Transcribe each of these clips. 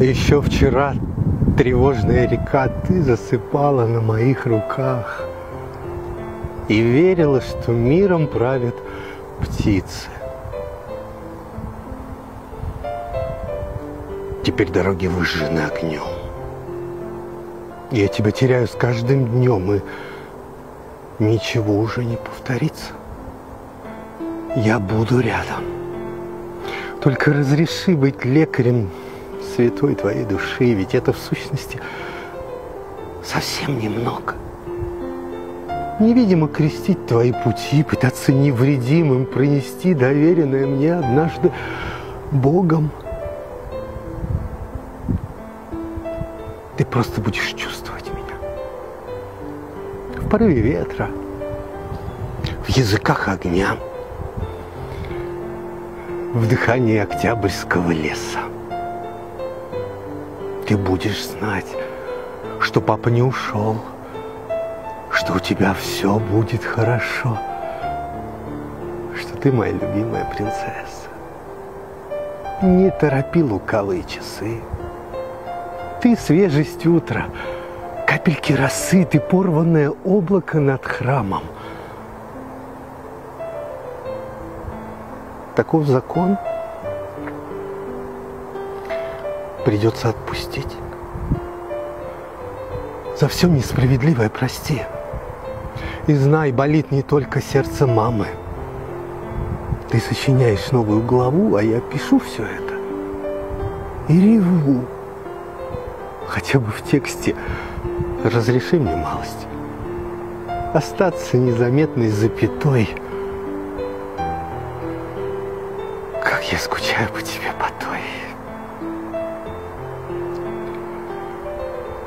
Еще вчера тревожная река, ты засыпала на моих руках и верила, что миром правят птицы. Теперь дороги выжжены огнем. Я тебя теряю с каждым днем, и ничего уже не повторится. Я буду рядом. Только разреши быть лекарем святой твоей души, ведь это в сущности совсем немного. Невидимо крестить твои пути, пытаться невредимым пронести доверенное мне однажды Богом. Ты просто будешь чувствовать меня в порыве ветра, в языках огня, в дыхании октябрьского леса. Ты будешь знать, что папа не ушел, что у тебя все будет хорошо, что ты моя любимая принцесса. Не торопи лукавые часы. Ты свежесть утра, капельки росы, ты порванное облако над храмом. Таков закон. Придется отпустить. За все несправедливое прости. И знай, болит не только сердце мамы. Ты сочиняешь новую главу, а я пишу все это. И реву. Хотя бы в тексте разреши мне малость. Остаться незаметной запятой. Как я скучаю по тебе, потой,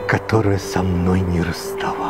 которая со мной не расставалась.